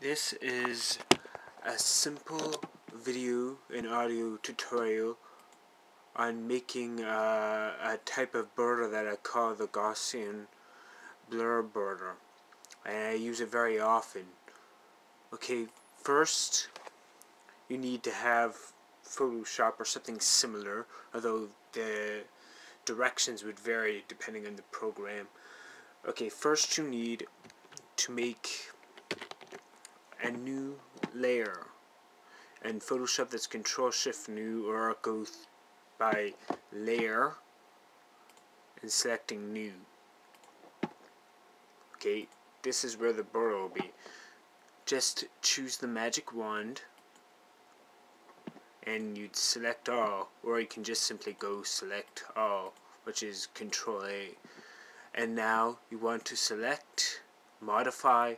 This is a simple video and audio tutorial on making a type of border that I call the Gaussian Blur Border, and I use it very often. Okay, first you need to have Photoshop or something similar, although the directions would vary depending on the program. Okay, first you need to make a new layer, and Photoshop, that's Control-Shift-New, or go by layer and selecting new. Okay, this is where the border will be. Just choose the magic wand and you'd select all, or you can just simply go select all, which is Control-A. And now you want to select modify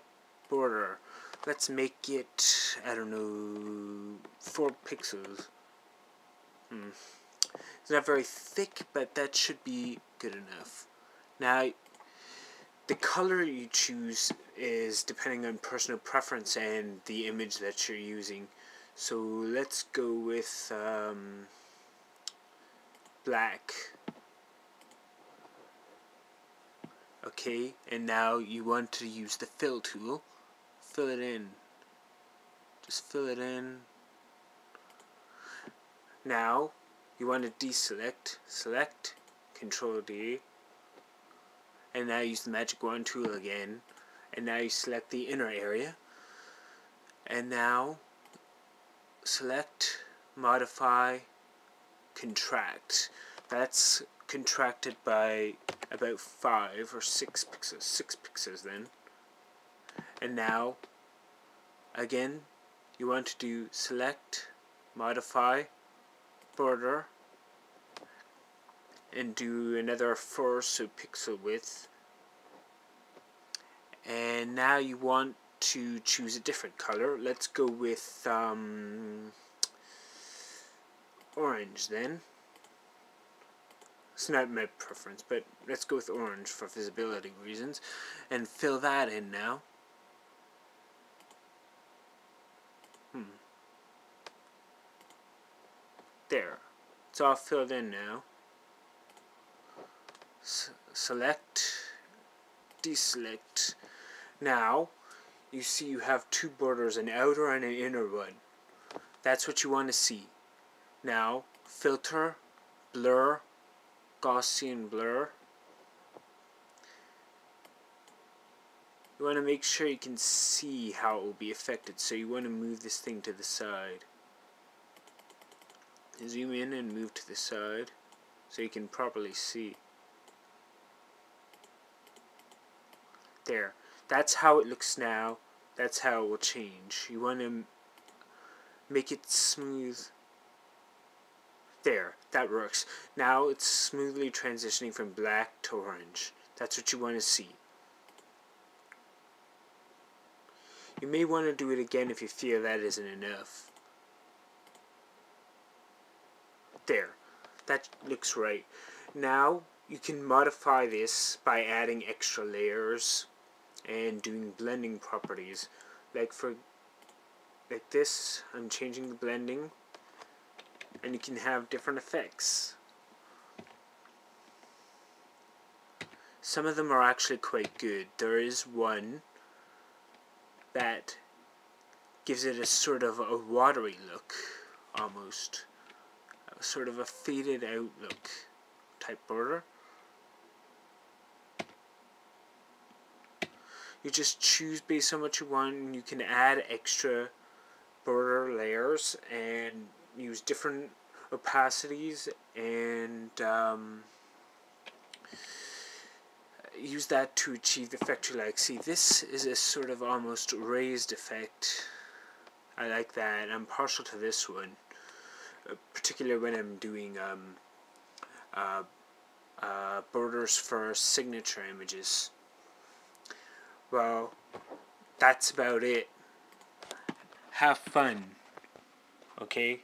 border. Let's make it, I don't know, 4 pixels. It's not very thick, but that should be good enough. Now, the color you choose is depending on personal preference and the image that you're using. So let's go with black. Okay, and now you want to use the fill tool. Fill it in. Just fill it in. Now you want to deselect. Select, Control D, and now use the magic wand tool again. And now you select the inner area. And now select, modify, contract. That's contracted by about 5 or 6 pixels. 6 pixels then. And now, again, you want to do select, modify, border, and do another 4, so pixel width. And now you want to choose a different color. Let's go with orange then. It's not my preference, but let's go with orange for visibility reasons. And fill that in now. There. It's all filled in now. Select, deselect. Now, you see you have 2 borders, an outer and an inner one. That's what you want to see. Now, filter, blur, Gaussian blur. You want to make sure you can see how it will be affected, so you want to move this thing to the side. Zoom in and move to the side so you can properly see. There. That's how it looks now. That's how it will change. You want to make it smooth. There. That works. Now it's smoothly transitioning from black to orange. That's what you want to see. You may want to do it again if you feel that isn't enough. There, that looks right. Now you can modify this by adding extra layers and doing blending properties. Like this, I'm changing the blending, and you can have different effects. Some of them are actually quite good. There is one that gives it a sort of a watery look, almost. Sort of a faded out look type border. You just choose based on what you want, and you can add extra border layers and use different opacities and use that to achieve the effect you like. See, this is a sort of almost raised effect. I like that. I'm partial to this one, particularly when I'm doing borders for signature images. Well, that's about it. Have fun, okay?